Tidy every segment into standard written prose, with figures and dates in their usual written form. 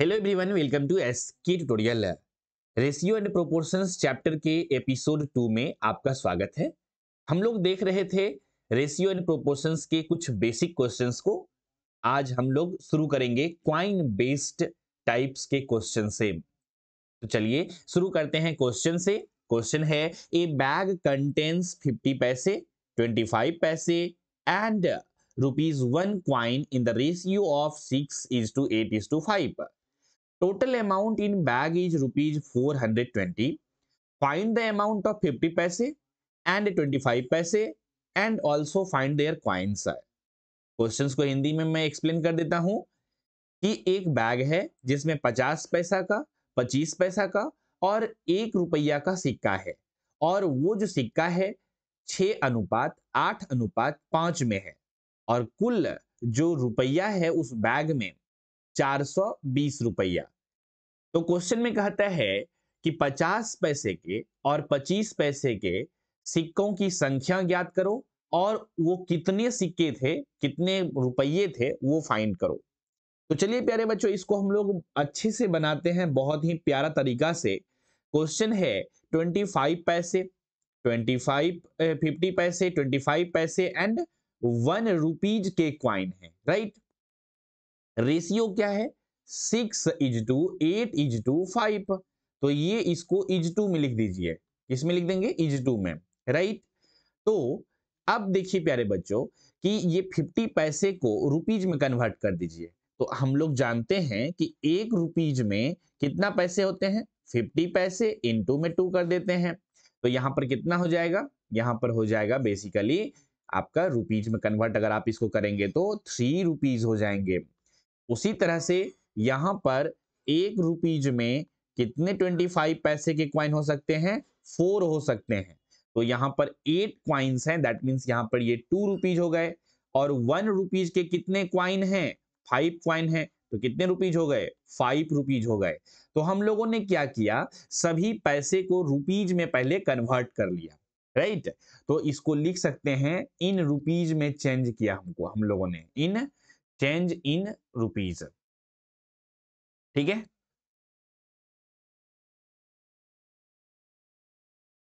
Hello everyone, welcome to SK tutorial. Ratio and proportions chapter के episode 2 में आपका स्वागत है। हम लोग देख रहे थे रेशियो एंड प्रोपोर्शंस के कुछ बेसिक क्वेश्चंस को। आज हम लोग शुरू करेंगे क्वाइन बेस्ड टाइप्स के क्वेश्चन से। तो चलिए शुरू करते हैं क्वेश्चन से। क्वेश्चन है, ए बैग कंटेन्स 50 पैसे, 25 पैसे and ₹1 coin in the ratio of 6:8:5। Total amount in bag is ₹420. Find the amount of 50 पैसे and 25 पैसे and also find their coins. Questions को हिंदी में मैं एक्सप्लेन कर देता हूं कि एक बैग है जिसमें 50 पैसा का, 25 पैसा का और ₹1 का सिक्का है, और वो जो सिक्का है 6:8:5 में है, और कुल जो रुपया है उस बैग में ₹420। तो क्वेश्चन में कहता है कि 50 पैसे के और 25 पैसे के सिक्कों की संख्या ज्ञात करो और वो कितने सिक्के थे, कितने रुपये थे, वो फाइंड करो। तो चलिए प्यारे बच्चों, इसको हम लोग अच्छे से बनाते हैं, बहुत ही प्यारा तरीका से। क्वेश्चन है 25 पैसे, 50 पैसे, 25 पैसे एंड ₹1 के क्वाइन है, राइट। रेशियो क्या है? 6:8:5। तो ये इसको इज 2 में लिख दीजिए। इसमें लिख देंगे इज 2 में, राइट। तो अब देखिए प्यारे बच्चों कि ये 50 पैसे को ₹में कन्वर्ट कर दीजिए। तो हम लोग जानते हैं कि ₹1 में कितना पैसे होते हैं, 50 पैसे इंटू में 2 कर देते हैं। तो यहाँ पर कितना हो जाएगा? यहाँ पर हो जाएगा बेसिकली आपका ₹में कन्वर्ट अगर आप इसको करेंगे तो ₹3 हो जाएंगे। उसी तरह से यहाँ पर ₹1 में कितने 25 पैसे के क्वाइन हो सकते हैं? 4 हो सकते हैं। तो यहाँ पर 8 क्वाइंस हैं, दैट मीन्स यहाँ पर ये ₹2 हो गए। और ₹1 के कितने क्वाइन हैं? 5 क्वाइन हैं। तो कितने ₹हो गए? 5 हो गए। तो हम लोगों ने क्या किया, सभी पैसे को ₹में पहले कन्वर्ट कर लिया, राइट। तो इसको लिख सकते हैं इन ₹में चेंज किया हमको, हम लोगों ने इन चेंज इन ₹, ठीक है,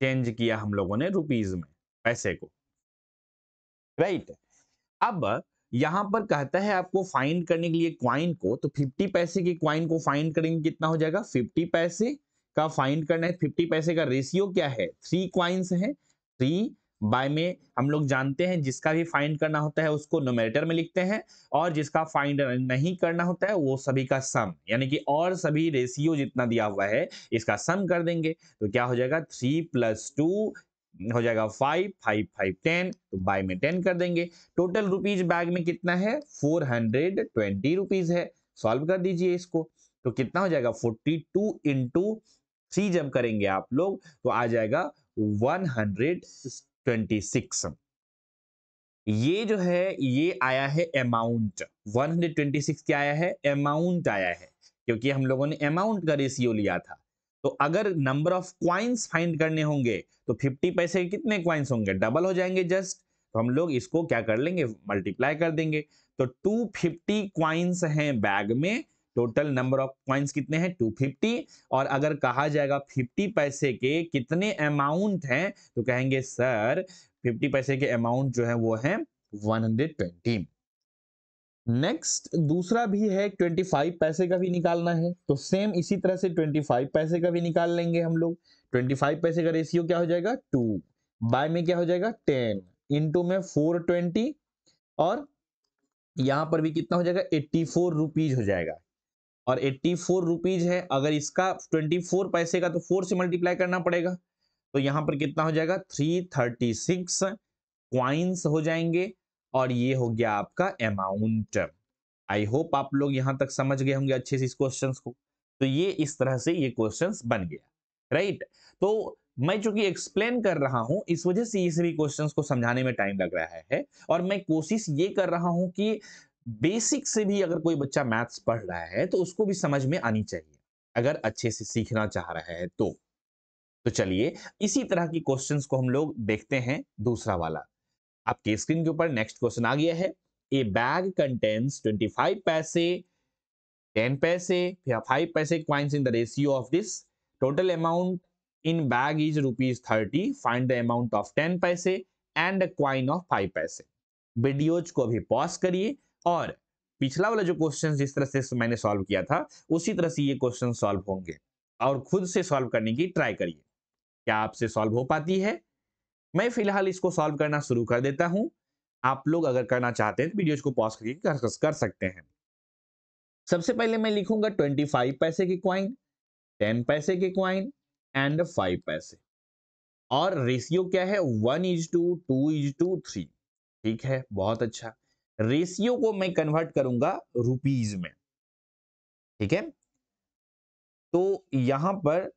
चेंज किया हम लोगों ने ₹में पैसे को, राइट। अब यहां पर कहता है आपको फाइंड करने के लिए क्वाइन को। तो 50 पैसे के क्वाइन को फाइंड करेंगे, कितना हो जाएगा? 50 पैसे का फाइंड करना है। 50 पैसे का रेशियो क्या है? 3 क्वाइंस है। 3/2 में हम लोग जानते हैं जिसका भी फाइंड करना होता है उसको न्यूमरेटर में लिखते हैं, और जिसका फाइंड नहीं करना होता है वो सभी का सम, यानी कि और सभी रेशियो जितना दिया हुआ है इसका सम कर देंगे। तो क्या हो जाएगा? 3+2 हो जाएगा 5, 5×5 = 10, तो बाय में 10 कर देंगे। टोटल ₹बैग में कितना है? 420 है। सॉल्व कर दीजिए इसको। तो कितना हो जाएगा? 42 इंटू 3 जब करेंगे आप लोग तो आ जाएगा 126। ये जो है ये आया है अमाउंट, 126 क्या आया है? अमाउंट आया है, क्योंकि हम लोगों ने अमाउंट का रेशियो लिया था। तो अगर नंबर ऑफ क्वाइंस फाइंड करने होंगे तो 50 पैसे के कितने क्वाइंस होंगे? डबल हो जाएंगे जस्ट। तो हम लोग इसको क्या कर लेंगे? मल्टीप्लाई कर देंगे। तो 250 क्वाइंस हैं बैग में। टोटल नंबर ऑफ क्वाइंस कितने हैं? 250। और अगर कहा जाएगा 50 पैसे के कितने अमाउंट हैं, तो कहेंगे सर 50 पैसे के अमाउंट जो है वो है 120। नेक्स्ट दूसरा भी है, 25 पैसे का भी निकालना है। तो सेम इसी तरह से 25 पैसे का भी निकाल लेंगे हम लोग। 25 पैसे का रेशियो क्या हो जाएगा? 2/2 में क्या हो जाएगा? 10 इंटू में 420, और यहाँ पर भी कितना हो जाएगा? 84 ₹, हो जाएगा। और 84 ₹, है अगर इसका 24 पैसे का तो 4 से मल्टीप्लाई करना पड़ेगा। तो यहाँ पर कितना हो जाएगा? 336 क्वाइंस हो जाएंगे, और ये हो गया आपका अमाउंट। आई होप आप लोग यहाँ तक समझ गए होंगे अच्छे से इस क्वेश्चन को। तो ये इस तरह से ये क्वेश्चन बन गया, राइट। तो मैं चूंकि एक्सप्लेन कर रहा हूं, इस वजह से ये सभी क्वेश्चन को समझाने में टाइम लग रहा है, और मैं कोशिश ये कर रहा हूँ कि बेसिक से भी अगर कोई बच्चा मैथ्स पढ़ रहा है तो उसको भी समझ में आनी चाहिए, अगर अच्छे से सीखना चाह रहा है तो। तो चलिए इसी तरह की क्वेश्चंस को हम लोग देखते हैं। दूसरा वाला आपके स्क्रीन के ऊपर नेक्स्ट क्वेश्चन आ गया है। ए बैग कंटेन्स 25 पैसे, 10 पैसे या 5 पैसे coins in the ratio of this. Total amount in bag is ₹30. Find the amount of 10 पैसे and a coin of 5 पैसे. वीडियोज को अभी पॉज करिए और पिछला वाला जो क्वेश्चन जिस तरह से मैंने सॉल्व किया था उसी तरह से ये क्वेश्चन सॉल्व होंगे और खुद से सॉल्व करने की ट्राई करिए. क्या आपसे सॉल्व हो पाती है? मैं फिलहाल इसको सॉल्व करना शुरू कर देता हूं. आप लोग अगर करना चाहते हैं तो वीडियोज को पॉज करके कर सकते हैं. सबसे पहले मैं लिखूंगा 25 पैसे की क्वाइन, 10 पैसे की क्वाइन एंड 5 पैसे. और रेशियो क्या है? 1:2, 2:2, 3. ठीक है, बहुत अच्छा. रेशियो को मैं कन्वर्ट करूंगा रुपीज में. ठीक है, तो यहां पर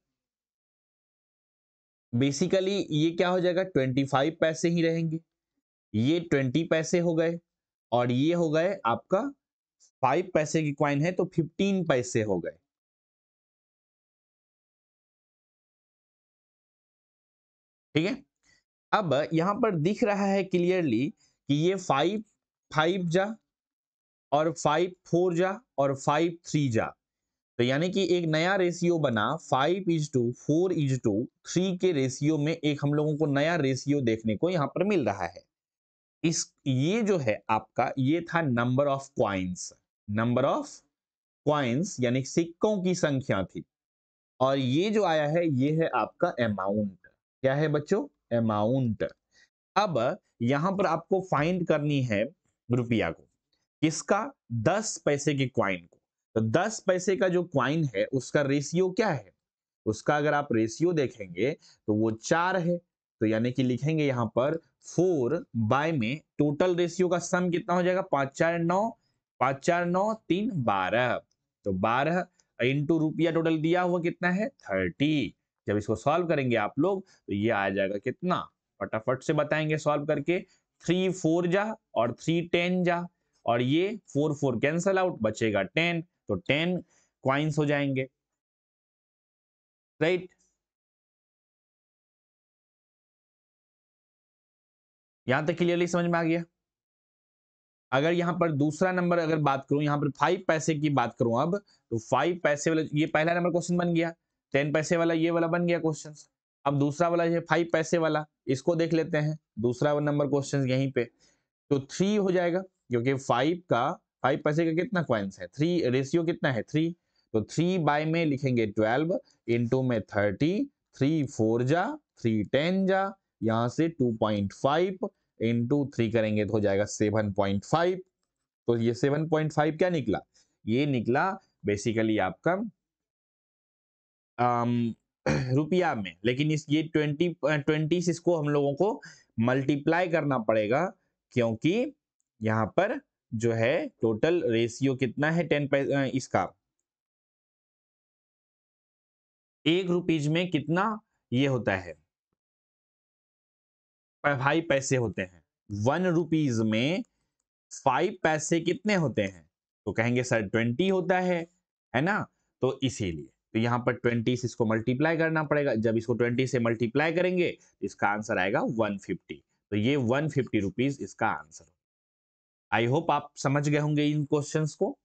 बेसिकली ये क्या हो जाएगा? 25 पैसे ही रहेंगे. ये 20 पैसे हो गए और ये हो गए आपका 5 पैसे की क्वाइन है तो 15 पैसे हो गए. ठीक है, अब यहां पर दिख रहा है क्लियरली कि ये 5 जा और 5 4 जा और 5 3 जा. तो यानी कि एक नया रेशियो बना 5:2, 4:2, 3 के रेशियो में. एक हम लोगों को नया रेशियो देखने को यहाँ पर मिल रहा है. इस ये जो है आपका ये था number of coins. Number of coins यानी सिक्कों की संख्या थी. और ये जो आया है ये है आपका अमाउंट. क्या है बच्चों? अमाउंट. अब यहां पर आपको फाइंड करनी है रुपया को. किसका? 10 पैसे की क्वाइन को. तो 10 पैसे का जो क्वाइन है उसका रेशियो क्या है? उसका अगर आप रेशियो देखेंगे तो वो 4 है. तो यानी कि लिखेंगे यहां पर 4 बाय में टोटल रेशियो का सम कितना हो जाएगा? 5 4 9 3 12. तो 12 इंटू रुपया टोटल दिया हुआ कितना है? 30. जब इसको सॉल्व करेंगे आप लोग तो ये आ जाएगा कितना? फटाफट से बताएंगे सॉल्व करके. 3 4 जा और 3 10 जा और ये 4 4 कैंसल आउट, बचेगा 10. तो 10 क्वाइंस हो जाएंगे, राइट. यहां तक क्लियरली समझ में आ गया. अगर यहां पर दूसरा नंबर अगर बात करूं, यहां पर 5 पैसे की बात करूं अब, तो 5 पैसे वाला ये पहला नंबर क्वेश्चन बन गया. 10 पैसे वाला ये वाला बन गया क्वेश्चन. अब दूसरा वाला ये 5 पैसे वाला, इसको देख लेते हैं. दूसरा नंबर क्वेश्चन यहीं पे तो 3 हो जाएगा क्योंकि 5 पैसे का कितना क्वाइंस है? 3. रेशियो कितना है? 3. तो 3 बाय में लिखेंगे 12 इंटू में 30. 3 4 जा, 3 10 जा, यहाँ से 2.5 इंटू 3 करेंगे तो हो जाएगा 7.5. तो ये 7.5 क्या निकला? ये निकला बेसिकली आपका रुपया में. लेकिन इस ये 20 से इसको हम लोगों को मल्टीप्लाई करना पड़ेगा क्योंकि यहाँ पर जो है टोटल रेशियो कितना है? 10 पैसे. इसका ₹1 में कितना ये होता है? 5 पैसे होते हैं. ₹1 में 5 पैसे कितने होते हैं? तो कहेंगे सर 20 होता है ना. तो इसीलिए तो यहाँ पर 20 से इसको मल्टीप्लाई करना पड़ेगा. जब इसको 20 से मल्टीप्लाई करेंगे इसका आंसर आएगा 150. तो ये 150 रुपीज इसका आंसर. आई होप आप समझ गए होंगे इन क्वेश्चंस को.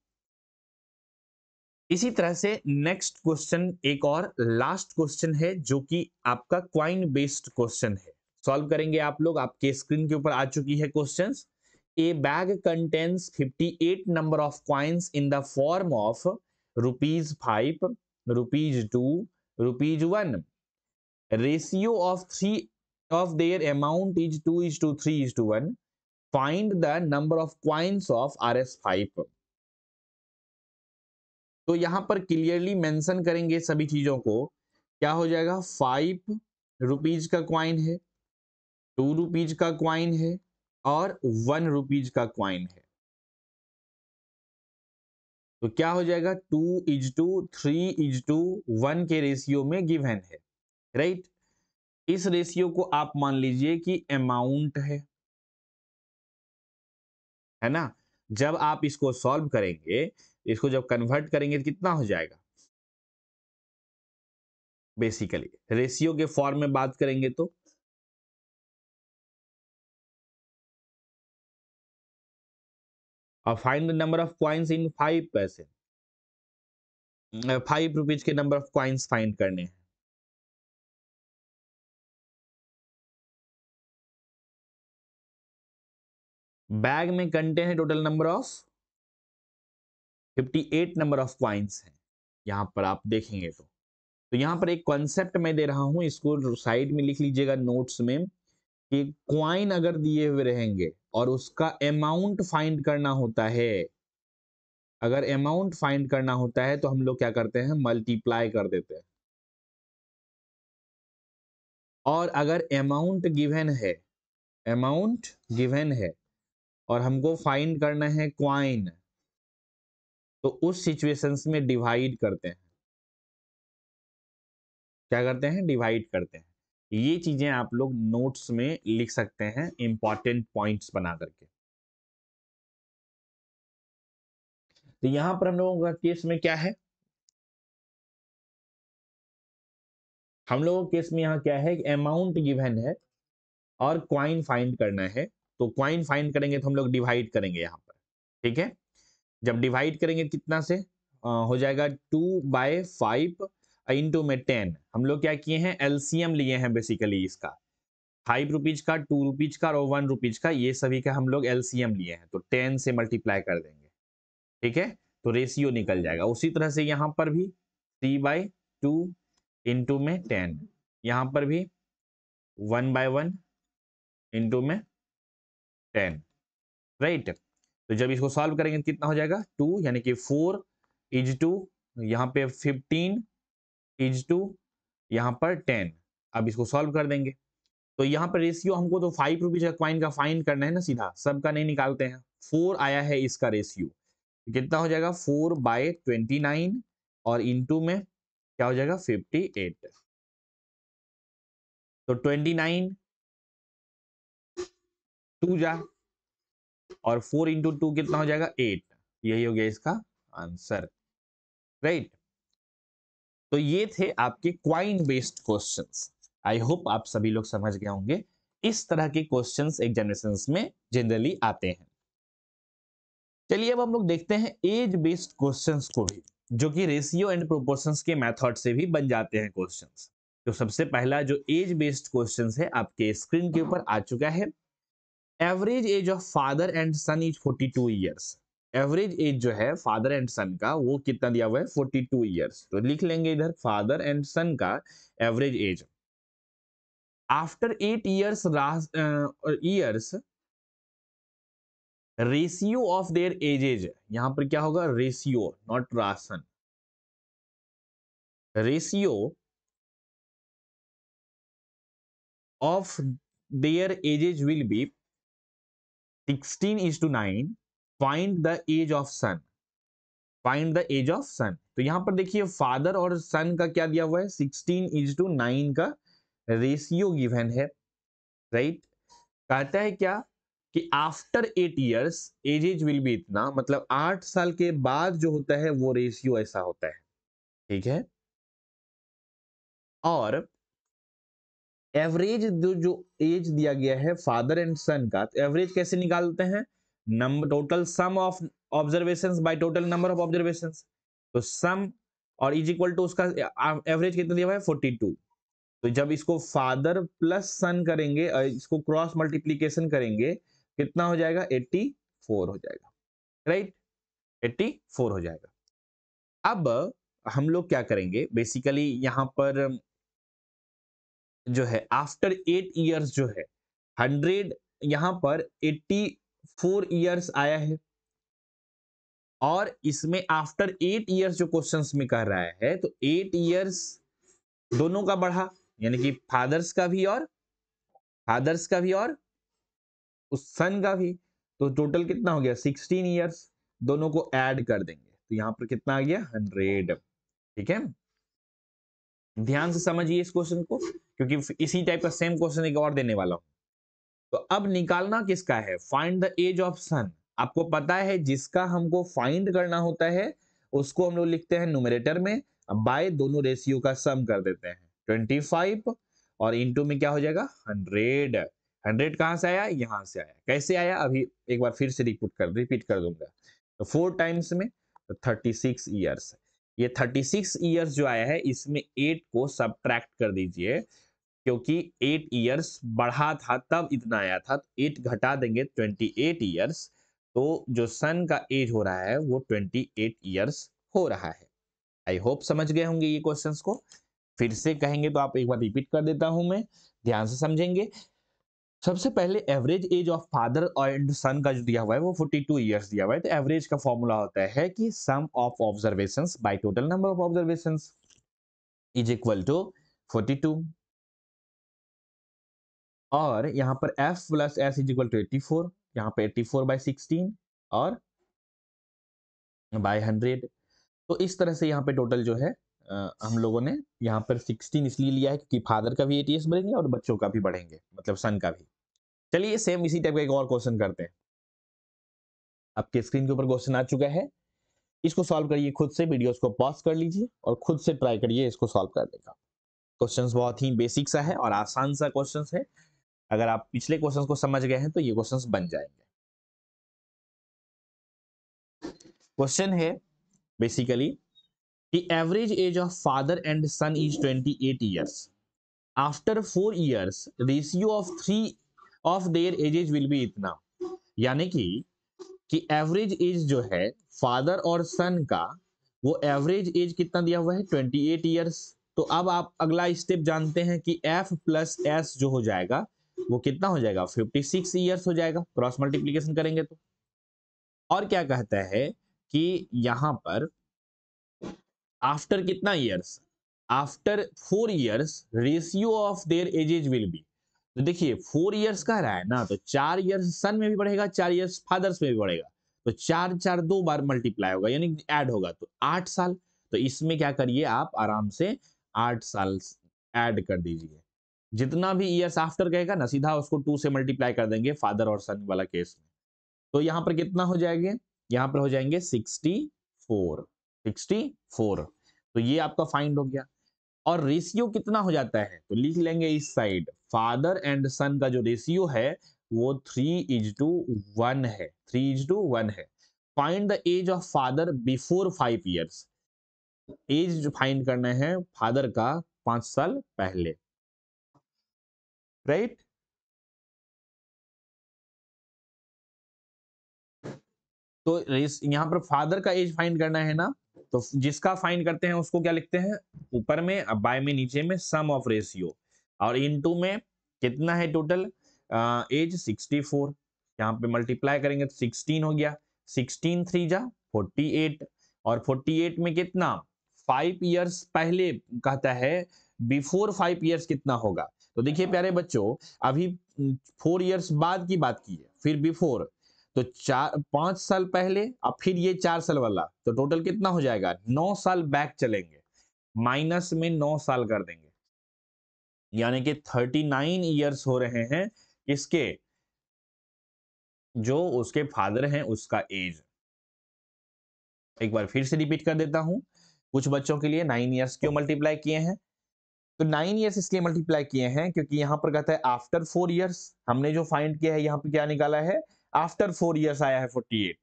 इसी तरह से नेक्स्ट क्वेश्चन एक और लास्ट क्वेश्चन है जो कि आपका क्वाइन बेस्ड क्वेश्चन है. सॉल्व करेंगे आप लोग. आपके स्क्रीन के ऊपर आ चुकी है questions. A bag contains 58 number of coins in the form of ₹5, ₹2, ₹1. Ratio of 3 of their amount is 2:3:1. Find the number of coins of RS5. तो यहां पर क्लियरली मेंशन करेंगे सभी चीजों को. क्या हो जाएगा? ₹5 का क्वाइन है, ₹2 का क्वाइन है और ₹1 का क्वाइन है. तो क्या हो जाएगा? 2:2, 3:2, 1 के रेशियो में गिवन है, राइट. इस रेशियो को आप मान लीजिए कि अमाउंट है ना. जब आप इसको सॉल्व करेंगे, इसको जब कन्वर्ट करेंगे तो कितना हो जाएगा? बेसिकली रेशियो के फॉर्म में बात करेंगे तो find the number of coins in 5 पैसे. 5 रुपीज के नंबर ऑफ कॉइन्स फाइंड करने हैं। बैग में कंटेन है total number of 58 number of coins हैं। यहां पर आप देखेंगे तो यहां पर एक कॉन्सेप्ट मैं दे रहा हूं, इसको साइड में लिख लीजिएगा नोट्स में, कि कॉइन अगर दिए हुए रहेंगे और उसका अमाउंट फाइंड करना होता है, अगर अमाउंट फाइंड करना होता है तो हम लोग क्या करते हैं, मल्टीप्लाई कर देते हैं। और अगर अमाउंट गिवन है, अमाउंट गिवन है और हमको फाइंड करना है क्वाइन, तो उस सिचुएशंस में डिवाइड करते हैं। क्या करते हैं, डिवाइड करते हैं। ये चीजें आप लोग नोट्स में लिख सकते हैं इंपॉर्टेंट पॉइंट्स बना करके। तो यहां पर हम लोगों का केस में क्या है, हम लोगों के केस में यहाँ क्या है, अमाउंट गिवन है और क्वाइन फाइंड करना है। तो क्वाइन फाइंड करेंगे तो हम लोग डिवाइड करेंगे यहाँ पर, ठीक है। जब डिवाइड करेंगे कितना से हो जाएगा 2/5 इंटू में 10। हम लोग क्या किए हैं, एलसीएम लिए हैं बेसिकली इसका, 5 रुपीज का, 2 रुपीज का और 1 रुपीज का, ये सभी का हम लोग एलसीएम लिए हैं। तो 10 से मल्टीप्लाई कर देंगे, ठीक है, तो रेशियो निकल जाएगा। उसी तरह से यहाँ पर भी 3/2 इंटू में 10, यहाँ पर भी 1/1 इंटू में 10, राइट। तो जब इसको सॉल्व करेंगे कितना हो जाएगा 2, यानी कि 4 इज 2, यहाँ पे 15 इज 2, यहाँ पर 10। अब इसको सॉल्व कर देंगे तो यहाँ पर रेशियो हमको तो 5 रुपीज का कॉइन का फाइंड करना है ना, सीधा सबका नहीं निकालते हैं। 4 आया है इसका रेशियो, कितना हो जाएगा 4/29 और इंटू में क्या हो जाएगा 58। तो 29 2 जा और 4 इंटू 2 कितना हो जाएगा 8, यही हो गया इसका आंसर, राइट। तो ये थे आपके coin based questions. I hope आप सभी लोग समझ गए होंगे। इस तरह के क्वेश्चंस एग्जामिनेशंस में जनरली आते हैं। चलिए अब हम लोग देखते हैं एज बेस्ड क्वेश्चंस को भी, जो कि रेशियो एंड प्रोपोर्शंस के मेथड से भी बन जाते हैं क्वेश्चंस। तो सबसे पहला जो एज बेस्ड क्वेश्चंस है आपके स्क्रीन के ऊपर आ चुका है। Average age of father and son is 42 years. Average age जो है फादर एंड सन का वो कितना दिया हुआ है 42 ईयर्स। तो लिख लेंगे इधर फादर एंड सन का average age. After 8 years ratio of their ages, यहां पर क्या होगा ratio not ration, ratio of their ages will be 16:9। Find the age of son, find the age of son. तो यहां पर देखिए फादर और सन का क्या दिया हुआ है 16:9 का रेशियो गिवन है, राइट। कहता है क्या कि after 8 years ages will be इतना, मतलब 8 साल के बाद जो होता है वो रेशियो ऐसा होता है, ठीक है। और एवरेज जो एज दिया गया है फादर एंड सन का, तो एवरेज कैसे निकालते हैं, number total sum of observations by total number of observations. तो सम और इज इक्वल टू उसका एवरेज कितना दिया हुआ है 42। तो जब इसको फादर प्लस सन करेंगे, इसको क्रॉस मल्टीप्लीकेशन करेंगे, कितना हो जाएगा 84 हो जाएगा, राइट, 84 हो जाएगा। अब हम लोग क्या करेंगे बेसिकली यहाँ पर जो है आफ्टर 8 ईयर्स जो है 100, यहाँ पर 84 ईयर्स आया है और इसमें आफ्टर 8 ईयर्स जो क्वेश्चंस में कह रहा है, तो 8 ईयर्स दोनों का बढ़ा, यानी कि फादर्स का भी और उस सन का भी। तो टोटल कितना हो गया 16 ईयर्स, दोनों को ऐड कर देंगे तो यहाँ पर कितना आ गया 100, ठीक है। ध्यान से समझिए इस क्वेश्चन को, क्योंकि इसी टाइप का सेम क्वेश्चन एक और देने वाला हूं। तो अब निकालना किसका है, find the age of son. आपको पता है जिसका हमको फाइंड करना होता है उसको हम लोग लिखते हैं न्यूमरेटर में, बाय दोनों रेशियो का सम कर देते हैं 25 और इंटू में क्या हो जाएगा 100। 100 कहाँ से आया, यहाँ से आया। कैसे आया अभी एक बार फिर से रिपीट कर दूंगा। तो 4 टाइम्स में 36 ईयर्स। ये 36 ईयर्स जो आया है इसमें 8 को सब्ट्रैक्ट कर दीजिए, क्योंकि 8 ईयर्स बढ़ा था तब इतना आया था, तो 8 घटा देंगे 28 ईयर्स, तो जो सन का एज हो रहा है वो 28 ईयर्स हो रहा है। आई होप समझ गए होंगे ये क्वेश्चंस को। फिर से कहेंगे तो आप एक बार रिपीट कर देता हूं, मैं ध्यान से समझेंगे। सबसे पहले average age of father and son का जो दिया हुआ है वो 42 इयर्स दिया हुआ है, तो एवरेज का फॉर्मूला होता है कि sum of observations by total number of observations is equal to 42, और यहाँ पर f plus S is equal to 84, यहाँ पे 84 बाय 16 और बाय 100। तो इस तरह से यहाँ पे टोटल जो है हम लोगों ने यहाँ पर 16 इसलिए लिया है क्योंकि फादर का भी 8 ईयर्स बढ़ेंगे और बच्चों का भी बढ़ेंगे, मतलब सन का भी। चलिए सेम इसी टाइप का एक और क्वेश्चन करते हैं। आपके स्क्रीन के ऊपर क्वेश्चन आ चुका है, इसको सॉल्व करिए खुद से, वीडियोस को पॉज कर लीजिए और खुद से ट्राई करिए इसको सॉल्व करने का। क्वेश्चंस बहुत ही बेसिक सा है और आसान सा क्वेश्चंस है, अगर आप पिछले क्वेश्चंस को समझ गए हैं तो ये क्वेश्चंस बन जाएंगे। क्वेश्चन है बेसिकली कि average age of father and son is 28 years, after 4 years ratio of 3 of their ages will be इतना, यानी कि एवरेज एज जो है फादर और सन का वो एवरेज एज कितना दिया हुआ है 28 ईयर्स। तो अब आप अगला स्टेप जानते हैं कि f प्लस एस जो हो जाएगा वो कितना हो जाएगा 56 ईयर्स हो जाएगा, क्रॉस मल्टीप्लीकेशन करेंगे तो। और क्या कहता है कि यहाँ पर आफ्टर कितना years, after 4 years ratio of their ages will be, तो देखिए 4 ईयर्स का रहा है ना, तो 4 ईयर्स सन में भी बढ़ेगा, 4 ईयर्स फादर्स में भी बढ़ेगा, तो 4-4 दो बार मल्टीप्लाई होगा यानी ऐड होगा, तो 8 साल। तो इसमें क्या करिए आप आराम से 8 साल ऐड कर दीजिए, जितना भी ईयर्स आफ्टर कहेगा ना सीधा उसको 2 से मल्टीप्लाई कर देंगे फादर और सन वाला केस में। तो यहाँ पर कितना हो जाएगा, यहाँ पर हो जाएंगे 64। तो ये आपका फाइंड हो गया। और रेशियो कितना हो जाता है तो लिख लेंगे इस साइड, फादर एंड सन का जो रेशियो है वो 3:1 है, 3:1 है। Find the age of father before 5 years, age जो फाइंड करना है फादर का 5 साल पहले, राइट। तो यहाँ पर फादर का एज फाइंड करना है ना, तो जिसका फाइंड करते हैं उसको क्या लिखते हैं ऊपर में, अब बाय में नीचे में सम ऑफ रेशियो, और इनटू में कितना है टोटल एज 64, यहाँ पे मल्टीप्लाई करेंगे तो 16 हो गया, 16 × 3 = 48, और 48 में कितना 5 ईयर्स पहले कहता है, बिफोर 5 ईयर्स कितना होगा। तो देखिए प्यारे बच्चों अभी 4 ईयर्स बाद की बात की है, फिर बिफोर तो 4-5 साल पहले, अब फिर ये 4 साल वाला, तो टोटल कितना हो जाएगा 9 साल बैक चलेंगे, माइनस में 9 साल कर देंगे, यानी कि 39 ईयर्स हो रहे हैं इसके, जो उसके फादर हैं उसका एज। एक बार फिर से रिपीट कर देता हूं, कुछ बच्चों के लिए 9 ईयर्स क्यों मल्टीप्लाई किए हैं, तो 9 ईयर्स इसलिए मल्टीप्लाई किए हैं क्योंकि यहाँ पर कहता है आफ्टर 4 ईयर्स, हमने जो फाइंड किया है यहाँ पर क्या निकाला है आफ्टर 4 ईयर्स आया है 48,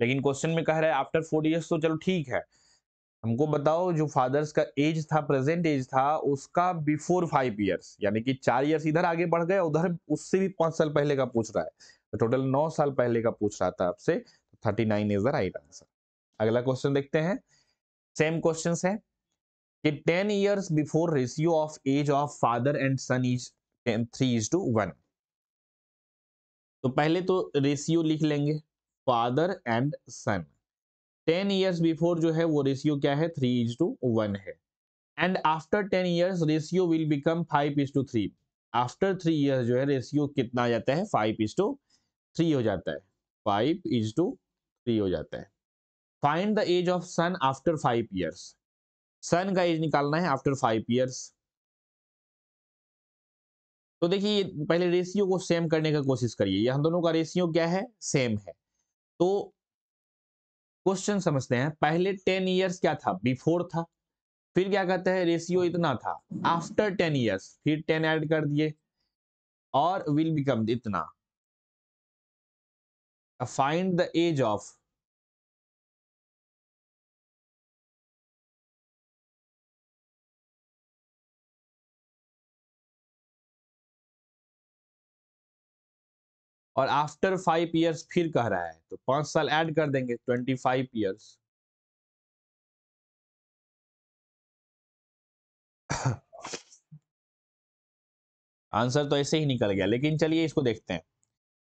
लेकिन क्वेश्चन में कह रहा है आफ्टर 4 ईयर्स, तो चलो ठीक है, हमको बताओ जो फादर्स का एज था प्रेजेंट एज था उसका बिफोर 5 ईयर्स, यानी कि 4 ईयर्स इधर आगे बढ़ गए, उधर उससे भी 5 साल पहले का पूछ रहा है, तो टोटल 9 साल पहले का पूछ रहा था आपसे, 39 इज द राइट आंसर। अगला क्वेश्चन देखते हैं, सेम क्वेश्चन है कि 10 years before ratio of age of father and son is 3:1। तो पहले तो रेशियो लिख लेंगे father and son, 10 years before जो है वो रेशियो क्या है 3:1 है, and after 10 years ratio will become 5:3। After 3 years जो है रेशियो कितना आ जाता है 5:3 हो जाता है, 5:3 हो जाता है। Find the age of son after 5 years, son का एज निकालना है आफ्टर 5 ईयर्स। तो देखिए पहले रेशियो को सेम करने का कोशिश करिए, यहाँ दोनों का रेशियो क्या है सेम है, तो क्वेश्चन समझते हैं। पहले 10 ईयर्स क्या था बिफोर था, फिर क्या कहता है रेशियो इतना था आफ्टर 10 ईयर्स, फिर 10 ऐड कर दिए और विल बिकम इतना। फाइंड द एज ऑफ और आफ्टर 5 ईयर्स फिर कह रहा है, तो 5 साल ऐड कर देंगे, 25 ईयर्स। आंसर तो ऐसे ही निकल गया, लेकिन चलिए इसको देखते हैं।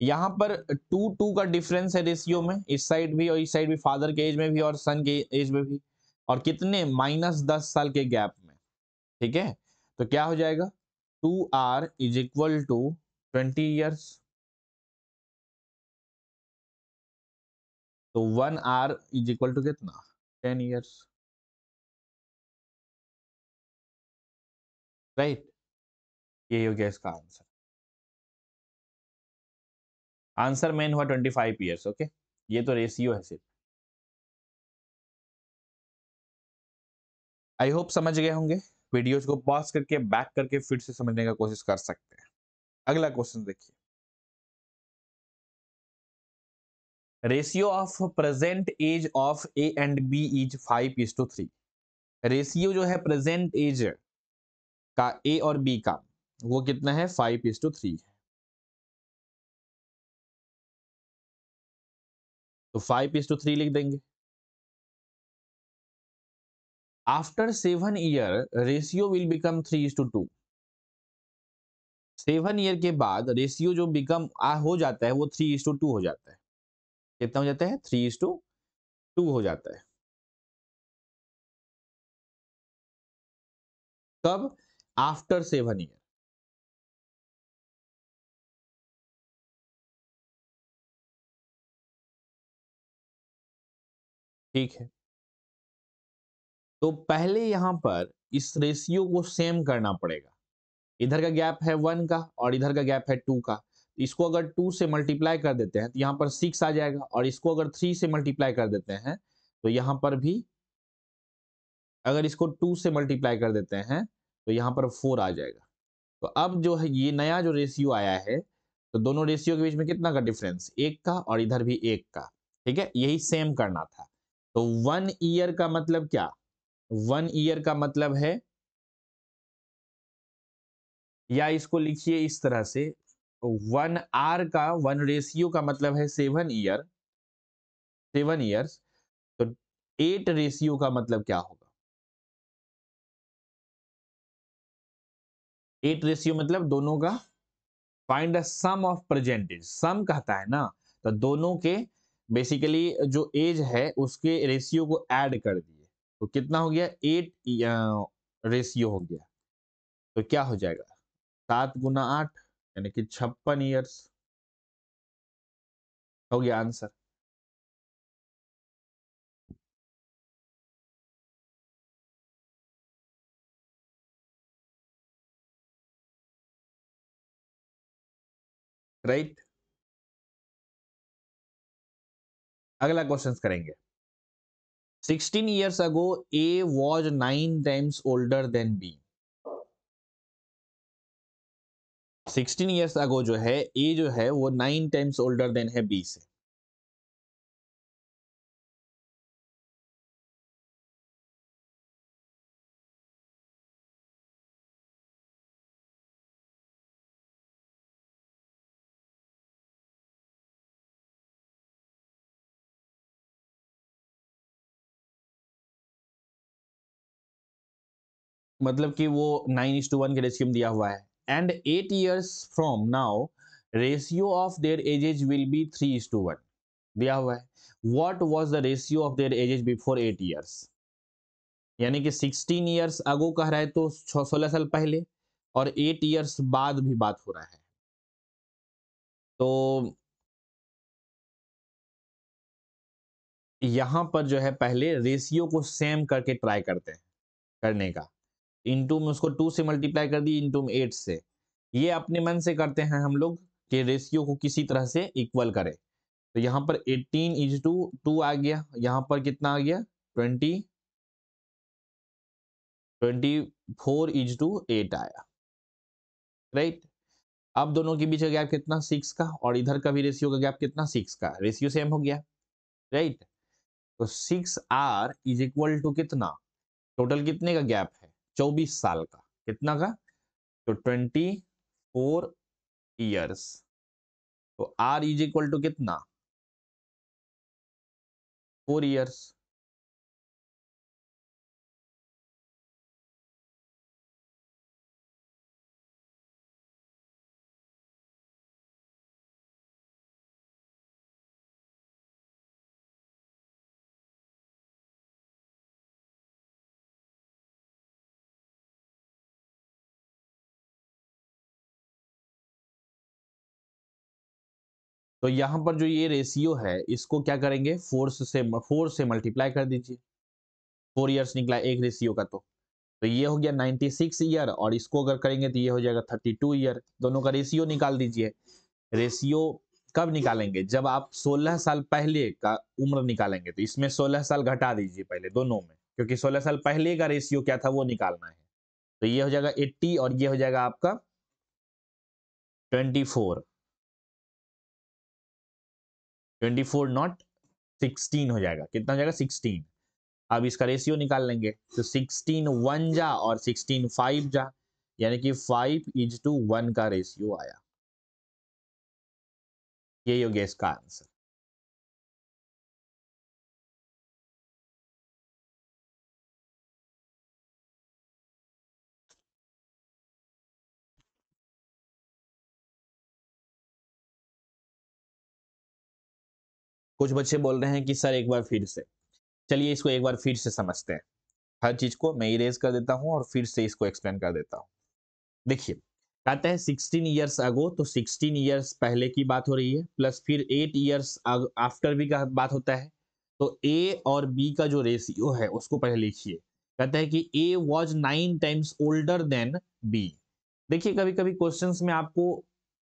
यहाँ पर 2-2 का डिफरेंस है रेशियो में, इस साइड भी और इस साइड भी, फादर के एज में भी और सन के एज में भी, और कितने -10 साल के गैप में। ठीक है, तो क्या हो जाएगा 2R = 20 ईयर्स, तो 1R = कितना 10 ईयर्स, राइट। ये हो गया इसका आंसर। आंसर मेन हुआ 25 ईयर्स। ओके, ये तो रेशियो है सिर्फ। आई होप समझ गए होंगे। वीडियोस को पॉज करके बैक करके फिर से समझने का कोशिश कर सकते हैं। अगला क्वेश्चन देखिए, ratio of present age of A and B is 5:3। Ratio जो है प्रेजेंट एज का ए और बी का, वो कितना है 5:3 है। तो 5:3 लिख देंगे। After 7 year ratio will become 3:2। 7 year के बाद रेशियो जो बिकम हो जाता है वो 3:2 हो जाता है। कितना हो जाता है 3:2 हो जाता है। कब? After 7 year. ठीक है, तो पहले यहाँ पर इस रेशियो को सेम करना पड़ेगा। इधर का गैप है 1 का और इधर का गैप है 2 का। इसको अगर 2 से मल्टीप्लाई कर देते हैं तो यहाँ पर 6 आ जाएगा, और इसको अगर 3 से मल्टीप्लाई कर देते हैं तो यहाँ पर भी, अगर इसको 2 से मल्टीप्लाई कर देते हैं तो यहाँ पर 4 आ जाएगा। तो अब जो है ये नया जो रेशियो आया है, तो दोनों रेशियो के बीच में कितना का डिफरेंस, 1 का, और इधर भी 1 का। ठीक है, यही सेम करना था। तो 1 ईयर का मतलब क्या, 1 ईयर का मतलब है, या इसको लिखिए इस तरह से, 1R का 1 रेशियो का मतलब है 7 ईयर, 7 ईयर्स। तो 8 रेशियो का मतलब क्या होगा, 8 रेशियो मतलब दोनों का find the sum of percentage. Sum कहता है ना, तो दोनों के बेसिकली जो एज है उसके रेशियो को ऐड कर दिए, तो कितना हो गया 8 रेशियो हो गया। तो क्या हो जाएगा 7 × 8 यानी कि 56 ईयर्स हो गया आंसर। राइट, अगला क्वेश्चन करेंगे। 16 years ago A was 9 times older than B. 16 years ago जो है ए जो है वो 9 टाइम्स ओल्डर देन है बी से। मतलब कि वो 9:1 के रेशियो में दिया हुआ है। And 8 years from now ratio of their ages will be 3:1 दिया हुआ है। What was the ratio of their ages before 8 years, यानी कि 16 ईयर्स अगो कह रहा है, तो 16 साल पहले, और 8 ईयर्स बाद भी बात हो रहा है। तो यहाँ पर जो है पहले रेशियो को सेम करके ट्राई करते हैं करने का। इंटू में उसको 2 से मल्टीप्लाई कर दी, इंटू में 8 से। ये अपने मन से करते हैं हम लोग कि रेशियो को किसी तरह से इक्वल करें। तो यहाँ पर 18:2 आ गया, यहाँ पर कितना आ गया 20, 24:8 आया, राइट। अब दोनों के बीच का गैप कितना 6 का, और इधर का भी रेशियो का गैप कितना 6 का। रेशियो सेम हो गया, राइट। तो 6R = कितना, टोटल कितने का गैप है 24 साल का, कितना का, तो 24 ईयर्स। तो आर इज इक्वल टू कितना 4 ईयर्स। तो यहां पर जो ये रेशियो है इसको क्या करेंगे 4 से मल्टीप्लाई कर दीजिए। 4 ईयर्स निकला एक रेशियो का, तो ये हो गया 96 ईयर, और इसको अगर करेंगे तो ये हो जाएगा 32 ईयर। दोनों का रेशियो निकाल दीजिए। रेशियो कब निकालेंगे, जब आप 16 साल पहले का उम्र निकालेंगे, तो इसमें 16 साल घटा दीजिए पहले दोनों में, क्योंकि 16 साल पहले का रेशियो क्या था वो निकालना है। तो ये हो जाएगा 80 और ये हो जाएगा आपका 24। 24 नॉट 16 हो जाएगा, कितना हो जाएगा 16। अब इसका रेशियो निकाल लेंगे, तो 16 1 जा और 16 5 जा, यानी कि 5:1 का रेशियो आया। यही हो गया इसका आंसर। कुछ बच्चे बोल रहे हैं कि सर एक बार फिर से, चलिए इसको एक बार फिर से समझते हैं। हर चीज को मैं इरेज कर देता हूं और फिर से इसको एक्सप्लेन कर देता हूं। देखिए कहते हैं 16 ईयर्स अगो, तो 16 ईयर्स पहले की बात हो रही है, प्लस फिर 8 ईयर्स आफ्टर भी का बात होता है। तो ए और बी का जो रेशियो है उसको पहले लिखिए। कहते हैं कि A was 9 times older than B. देखिए कभी कभी क्वेश्चन में आपको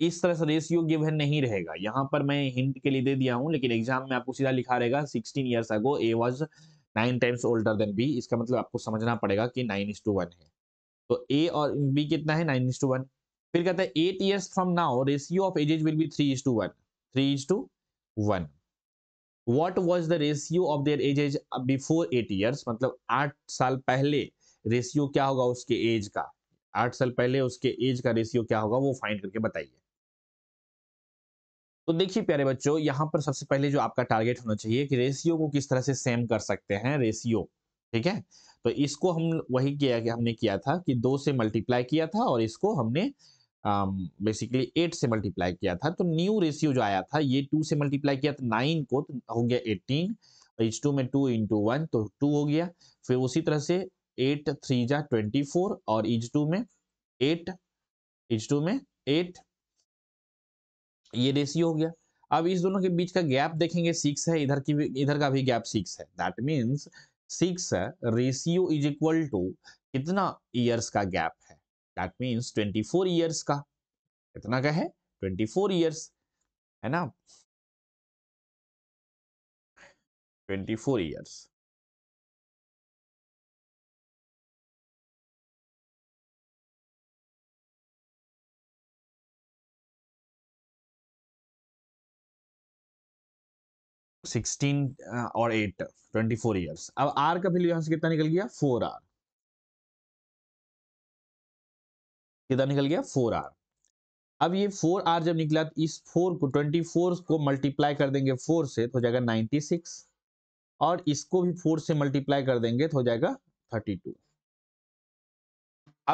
इस तरह से रेशियो गिवन नहीं रहेगा, यहाँ पर मैं हिंट के लिए दे दिया हूँ, लेकिन एग्जाम में आपको सीधा लिखा रहेगा 16 years ago A was 9 times older than B. इसका मतलब आपको समझना पड़ेगा कि 9:1 है, तो ए और बी कितना है 9:1। फिर कहता है 8 years from now ratio of ages will be 3:1। 3:1 what was the ratio of their ages before 8 years, मतलब 8 साल पहले रेशियो क्या होगा उसके एज का। 8 साल पहले उसके एज का रेशियो क्या होगा वो फाइंड करके बताइए। तो देखिए प्यारे बच्चों, यहाँ पर सबसे पहले जो आपका टारगेट होना चाहिए कि रेशियो को किस तरह से सेम कर सकते हैं रेशियो, ठीक है। तो इसको हम वही किया कि हमने किया था कि 2 से मल्टीप्लाई किया था और इसको हमने बेसिकली 8 से मल्टीप्लाई किया था। तो न्यू रेशियो जो आया था ये 2 से मल्टीप्लाई किया था 9 को, तो हो गया 18, और इस 2 में 2 × 1 तो 2 हो गया। फिर उसी तरह से 8 3 जा 24 और इज 2 में 8, ये रेशियो हो गया। अब इस दोनों के बीच का गैप देखेंगे 6 है, इधर का भी गैप 6 है। That means 6 ratio is equal to कितना ईयर्स का गैप है, दैट मीन्स 24 ईयर्स का। कितना का है 24 ईयर्स, है ना 24 ईयर्स। और 8 24 ईयर्स। अब आर का वैल्यू यहां से कितना निकल गया 4R, कितना निकल गया 4R। अब ये 4R जब निकला तो इस 4 को 24 को मल्टीप्लाई कर देंगे 4 से तो हो जाएगा 96, और इसको भी 4 से मल्टीप्लाई कर देंगे तो हो जाएगा 32।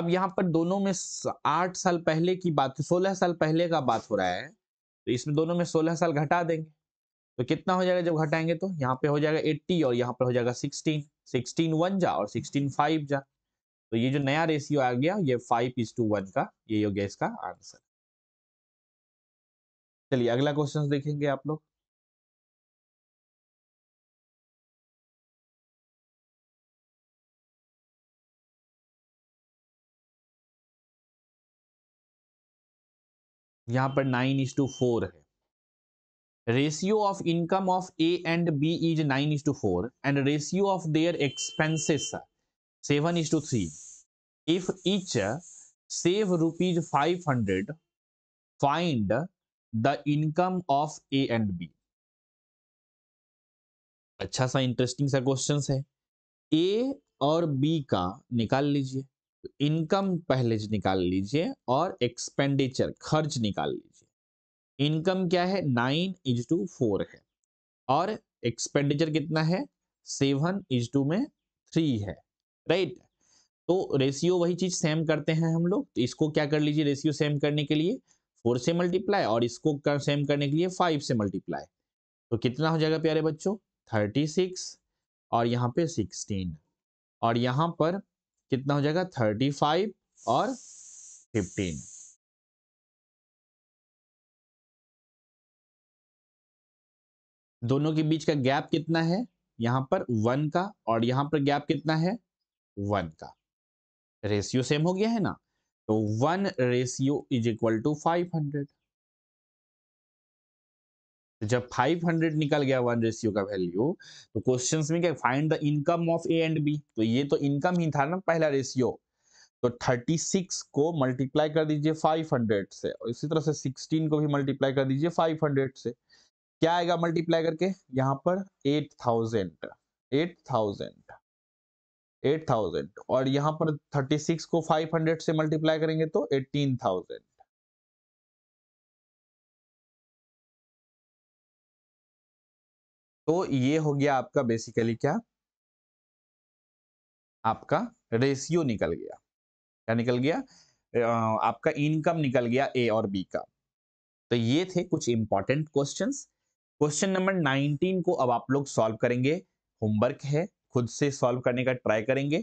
अब यहाँ पर दोनों में 8 साल पहले की बात, 16 साल पहले का बात हो रहा है, तो इसमें दोनों में 16 साल घटा देंगे तो कितना हो जाएगा। जब घटाएंगे तो यहाँ पे हो जाएगा 80 और यहाँ पर हो जाएगा 16। 16 1 जा और 16 5 जा, तो ये जो नया रेशियो आ गया ये 5:1 का। ये हो गया इसका आंसर। चलिए अगला क्वेश्चन देखेंगे आप लोग। यहाँ पर 9:4 है। Ratio of income of A and B is 9:4 and ratio of their expenses 7:3। If each save ₹500 find the income of A and B. अच्छा सा इंटरेस्टिंग सा क्वेश्चन है। ए और बी का निकाल लीजिए, इनकम पहले निकाल लीजिए और एक्सपेंडिचर खर्च निकाल लीजिए। इनकम क्या है 9:4 है और एक्सपेंडिचर कितना है 7:2 में 3 है, राइट। तो रेशियो वही चीज सेम करते हैं हम लोग, तो इसको क्या कर लीजिए, रेशियो सेम करने के लिए 4 से मल्टीप्लाई और इसको सेम करने के लिए 5 से मल्टीप्लाई, तो कितना हो जाएगा प्यारे बच्चों 36 और यहाँ पे 16 और यहाँ पर कितना हो जाएगा 35 और 15। दोनों के बीच का गैप कितना है यहाँ पर 1 का और यहाँ पर गैप कितना है 1 का, रेशियो सेम हो गया है ना, तो 1:500। जब 500 निकल गया 1 रेशियो का वैल्यू, तो क्वेश्चंस में क्या find the income of A and B, तो ये तो इनकम ही था ना पहला रेशियो, तो 36 को मल्टीप्लाई कर दीजिए 500 से और इसी तरह से 16 को भी मल्टीप्लाई कर दीजिए 500 से, क्या आएगा मल्टीप्लाई करके यहाँ पर 8,000 और यहाँ पर 36 को 500 से मल्टीप्लाई करेंगे तो 18,000। तो ये हो गया आपका बेसिकली क्या, आपका रेशियो निकल गया, क्या निकल गया आपका इनकम निकल गया ए और बी का। तो ये थे कुछ इंपॉर्टेंट क्वेश्चंस। क्वेश्चन नंबर 19 को अब आप लोग सॉल्व करेंगे, होमवर्क है, खुद से सॉल्व करने का ट्राई करेंगे।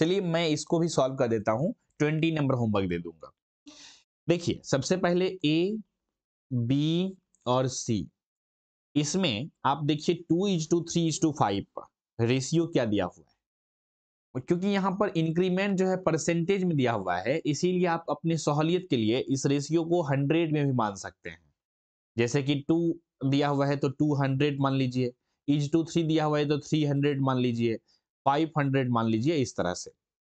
चलिए मैं इसको भी सॉल्व कर देता हूं, 20 नंबर होमवर्क दे दूंगा। देखिए सबसे पहले ए बी और सी, इसमें आप देखिए 2:3:5 रेशियो क्या दिया हुआ है, और क्योंकि यहाँ पर इंक्रीमेंट जो है परसेंटेज में दिया हुआ है, इसीलिए आप अपने सहूलियत के लिए इस रेशियो को 100 में भी मान सकते हैं। जैसे कि 2 दिया हुआ है तो 200 मान लीजिए, 3 दिया हुआ है तो 300 मान लीजिए, 500 मान लीजिए, इस तरह से।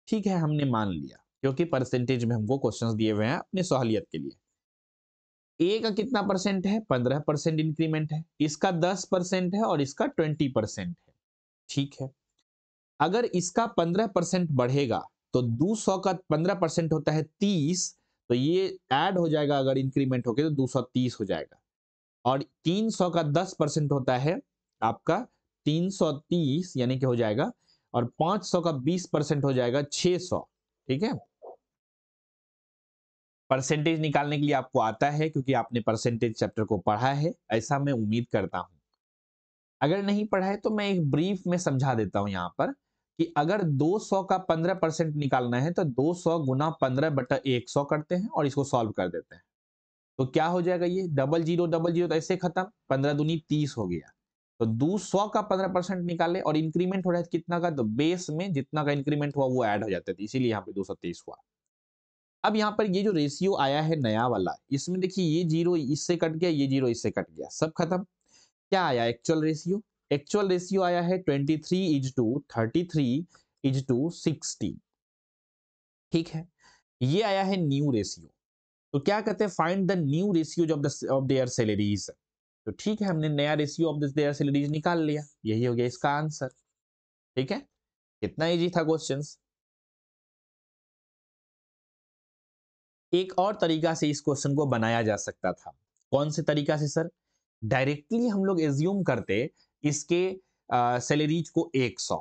ठीक है, हमने मान लिया क्योंकि परसेंटेज में हमको क्वेश्चंस दिए हुए हैं अपने सहूलियत के लिए। ए का कितना परसेंट है 15% इंक्रीमेंट है, इसका 10% है और इसका 20% है। ठीक है, अगर इसका 15% बढ़ेगा तो 200 का 15% होता है 30, तो ये ऐड हो जाएगा, अगर इंक्रीमेंट होके तो 230 हो जाएगा। और 300 का 10% होता है आपका 330 यानी कि हो जाएगा, और 500 का 20% हो जाएगा 600। ठीक है, परसेंटेज निकालने के लिए आपको आता है क्योंकि आपने परसेंटेज चैप्टर को पढ़ा है, ऐसा मैं उम्मीद करता हूं। अगर नहीं पढ़ा है तो मैं एक ब्रीफ में समझा देता हूं यहाँ पर कि अगर 200 का 15% निकालना है तो 200 × 15/100 करते हैं और इसको सॉल्व कर देते हैं, तो क्या हो जाएगा ये 00 00, तो ऐसे खत्म, 15×2 = 30 हो गया। तो 200 का 15% निकाले और इंक्रीमेंट हो रहा है कितना का, तो बेस में जितना का इंक्रीमेंट हुआ वो ऐड हो जाता है, इसीलिए यहाँ पे 230 हुआ। अब यहाँ पर ये जो रेशियो आया है नया वाला, इसमें देखिए ये 0 इससे कट गया, ये 0 इससे कट गया, सब खत्म। क्या आया एक्चुअल रेशियो, एक्चुअल रेशियो आया है 23:33:16। ठीक है, ये आया है न्यू रेशियो, तो क्या कहते हैं find the new ratio of their salaries. तो ठीक है, हमने नया रेशियो ऑफ देयर सैलरीज निकाल लिया, यही हो गया इसका आंसर। ठीक है, कितना इजी था क्वेश्चंस। एक और तरीका से इस क्वेश्चन को बनाया जा सकता था, कौन से तरीका से सर, डायरेक्टली हम लोग एज्यूम करते इसके सैलरीज को 100,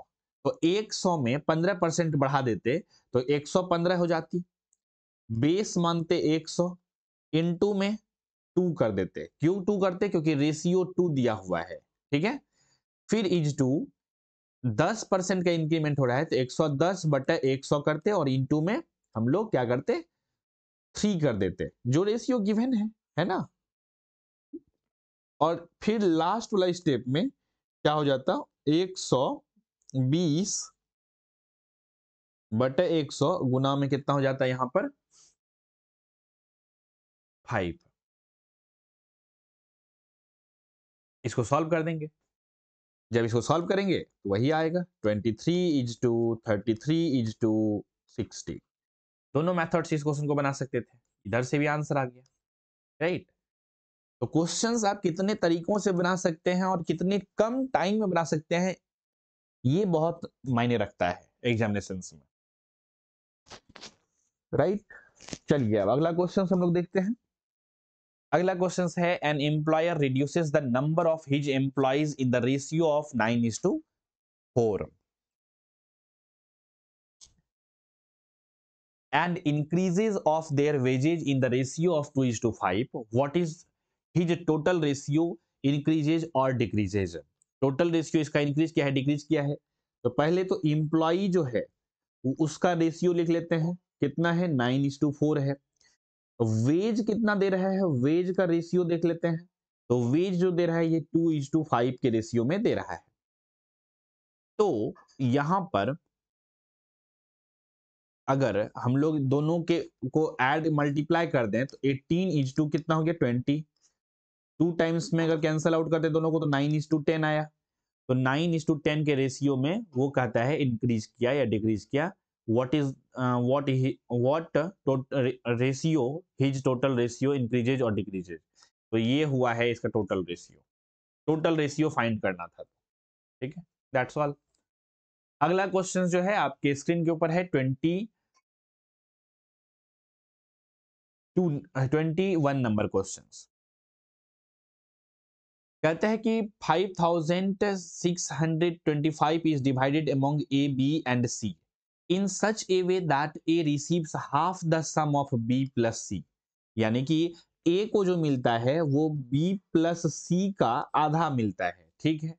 तो 100 में 15% बढ़ा देते तो 115 हो जाती, बेस मानते 100 × में 2 कर देते, क्यों 2 करते क्योंकि रेशियो 2 दिया हुआ है। ठीक है, फिर × 10% का इंक्रीमेंट हो रहा है तो 110/100 करते और × में हम लोग क्या करते 3 कर देते, जो रेशियो गिवन है ना। और फिर लास्ट वाला स्टेप में क्या हो जाता, 120/100 गुना में कितना हो जाता है यहाँ पर 5। इसको सॉल्व कर देंगे, जब इसको सॉल्व करेंगे तो वही आएगा 23:33:60। दोनों मेथड से इस क्वेश्चन को बना सकते थे, इधर से भी आंसर आ गया, राइट। तो क्वेश्चंस आप कितने तरीकों से बना सकते हैं और कितने कम टाइम में बना सकते हैं, ये बहुत मायने रखता है एग्जामिनेशंस में। राइट चलिए अब अगला क्वेश्चन हम लोग देखते हैं। अगला क्वेश्चन है an employer reduces the number of his employees in the ratio of 9:4 and increases of their wages in the ratio of 2:5 what is his total ratio increases और डिक्रीजेज। टोटल रेशियो इसका increase किया है decrease किया है, तो पहले तो employee जो है उसका रेशियो लिख लेते हैं कितना है 9:4 है। वेज कितना दे रहा है वेज का रेशियो देख लेते हैं, तो वेज जो दे रहा है ये 2:5 के रेशियो में दे रहा है। तो यहां पर अगर हम लोग दोनों के को ऐड मल्टीप्लाई कर दें तो 18:2 कितना हो गया 20। 2 टाइम्स में अगर कैंसिल आउट करते दोनों को तो 9:10 आया। तो 9:10 के रेशियो में वो कहता है इंक्रीज किया या डिक्रीज किया। What ratio his total ratio increases और डिक्रीजेज। तो ये हुआ है इसका टोटल रेशियो फाइंड करना था, ठीक है दैट्स ऑल। अगला क्वेश्चन जो है आपके स्क्रीन के ऊपर है 21 नंबर क्वेश्चन। कहते हैं कि 5625 is divided among A B and C in such a way that A receives half the sum of B plus C. यानी कि ए को जो मिलता है वो बी प्लस सी का आधा मिलता है, ठीक है।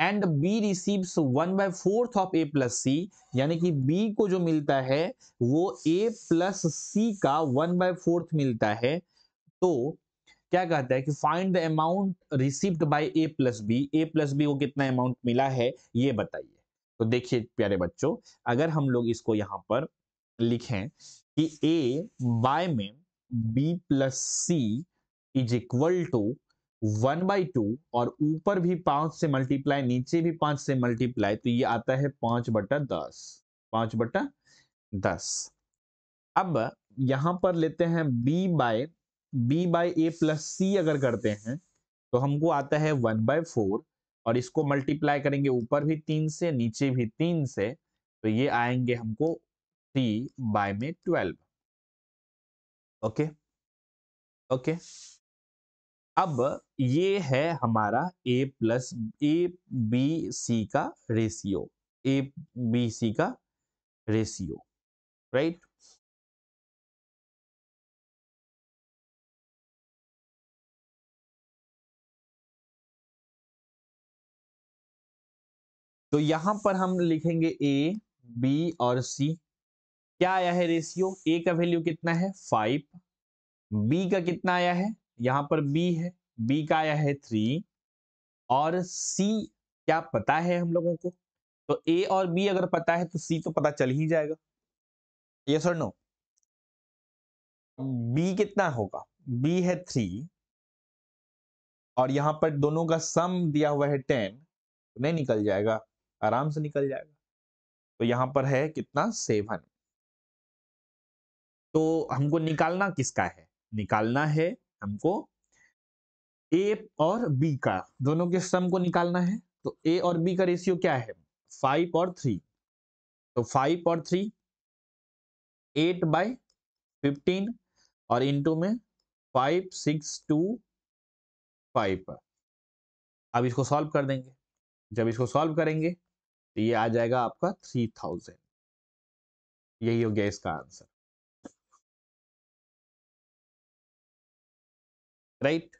एंड बी रिसीव्स 1/4 ऑफ ए प्लस सी, यानी कि बी को जो मिलता है वो ए प्लस सी का 1/4 मिलता है। तो क्या कहता है कि find the amount received by A plus B. A plus B को कितना अमाउंट मिला है ये बताइए। तो देखिए प्यारे बच्चों अगर हम लोग इसको यहाँ पर लिखें कि a बाय में b plus C is equal to 1/2 और ऊपर भी 5 से मल्टीप्लाई नीचे भी 5 से मल्टीप्लाई तो ये आता है 5/10 5/10। अब यहाँ पर लेते हैं b by A plus C अगर करते हैं तो हमको आता है 1/4 और इसको मल्टीप्लाई करेंगे ऊपर भी 3 से नीचे भी 3 से तो ये आएंगे हमको 3/12 ओके ओके। अब ये है हमारा a plus A B C का रेशियो राइट। तो यहां पर हम लिखेंगे a, b और c। क्या आया है रेशियो a का वैल्यू कितना है 5, b का कितना आया है यहां पर b है b का आया है 3 और c क्या पता है हम लोगों को। तो a और b अगर पता है तो c तो पता चल ही जाएगा यस और नो। b कितना होगा b है 3 और यहां पर दोनों का सम दिया हुआ है 10 तो नहीं निकल जाएगा आराम से निकल जाएगा। तो यहाँ पर है कितना 7। तो हमको निकालना किसका है निकालना है हमको a और b का दोनों के सम को निकालना है। तो a और b का रेशियो क्या है 5 और 3 तो 5 और 3 8/15 और इनटू में 5 6 2 5। अब इसको सॉल्व कर देंगे। जब इसको सॉल्व करेंगे तो ये आ जाएगा आपका 3000। यही हो गया इसका आंसर राइट।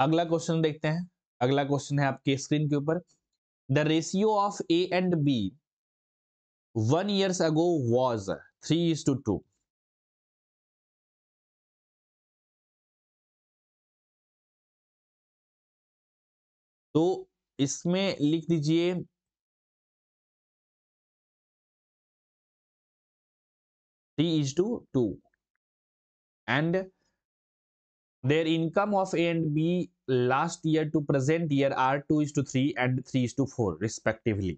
अगला क्वेश्चन देखते हैं। अगला क्वेश्चन है आपके स्क्रीन के ऊपर the ratio of A and B 1 years ago was 3:2 तो इसमें लिख दीजिए three is to two two Their income of A and B last year to present year are 2:3 and 3:4 respectively,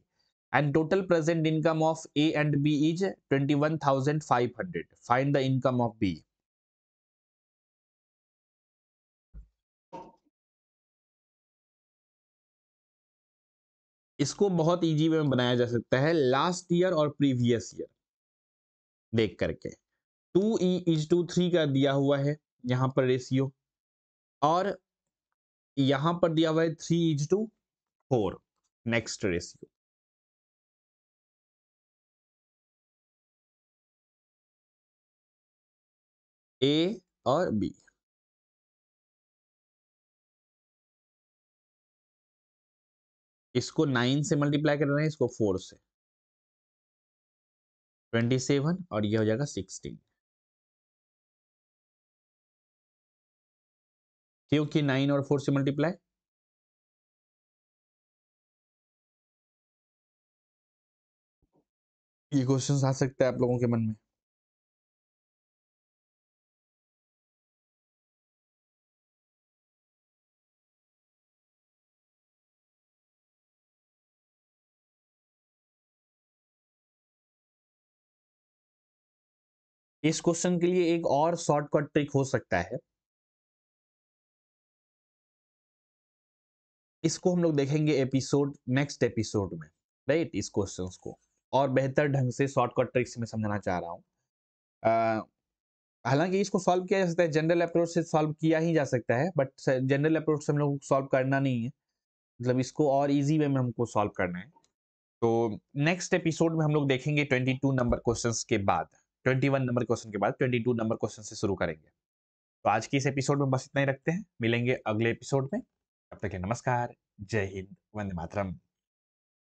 and total present income of A and B is 21,500. Find the income of B. इसको बहुत easy way में बनाया जा सकता है last year और previous year देख करके। 2:3 का दिया हुआ है यहाँ पर रेशियो, और यहाँ पर दिया हुआ है 3:4 नेक्स्ट रेशियो। ए और बी इसको 9 से मल्टीप्लाई कर रहे हैं, इसको 4 से 27 और यह हो जाएगा 16, क्योंकि 9 और 4 से मल्टीप्लाई। ये क्वेश्चन आ सकता है आप लोगों के मन में। इस क्वेश्चन के लिए एक और शॉर्टकट ट्रिक हो सकता है, इसको हम लोग देखेंगे एपिसोड नेक्स्ट एपिसोड में, राइट। इस क्वेश्चन को और बेहतर ढंग से शॉर्टकट ट्रिक्स में समझाना चाह रहा हूँ। हालांकि इसको सॉल्व किया जा सकता है, जनरल अप्रोच से सॉल्व किया ही जा सकता है, बट जनरल अप्रोच से हम लोग सॉल्व करना नहीं है, मतलब इसको और ईजी वे में हमको सॉल्व करना है। तो नेक्स्ट एपिसोड में हम लोग देखेंगे 22 नंबर क्वेश्चन के बाद, 21 नंबर क्वेश्चन के बाद 22 नंबर क्वेश्चन से शुरू करेंगे। तो आज की इस एपिसोड में बस इतना ही रखते हैं, मिलेंगे अगले एपिसोड में। तब तक के नमस्कार, जय हिंद, वंदे मातरम।